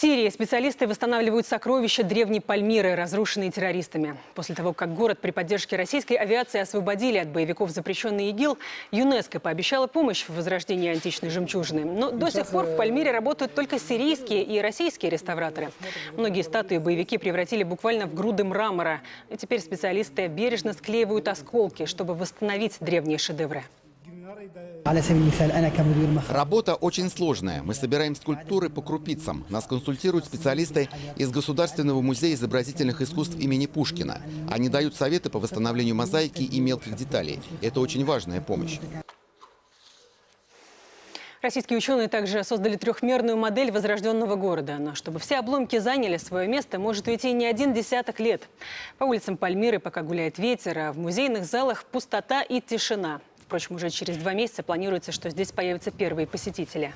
Сирии специалисты восстанавливают сокровища древней Пальмиры, разрушенные террористами. После того, как город при поддержке российской авиации освободили от боевиков, запрещенный ИГИЛ, ЮНЕСКО пообещала помощь в возрождении античной жемчужины. Но до сих пор в Пальмире работают только сирийские и российские реставраторы. Многие статуи боевики превратили буквально в груды мрамора. И теперь специалисты бережно склеивают осколки, чтобы восстановить древние шедевры. Работа очень сложная. Мы собираем скульптуры по крупицам. Нас консультируют специалисты из Государственного музея изобразительных искусств имени Пушкина. Они дают советы по восстановлению мозаики и мелких деталей. Это очень важная помощь. Российские ученые также создали трехмерную модель возрожденного города. Но чтобы все обломки заняли свое место, может уйти не один десяток лет. По улицам Пальмиры пока гуляет ветер, а в музейных залах пустота и тишина. Впрочем, уже через 2 месяца планируется, что здесь появятся первые посетители.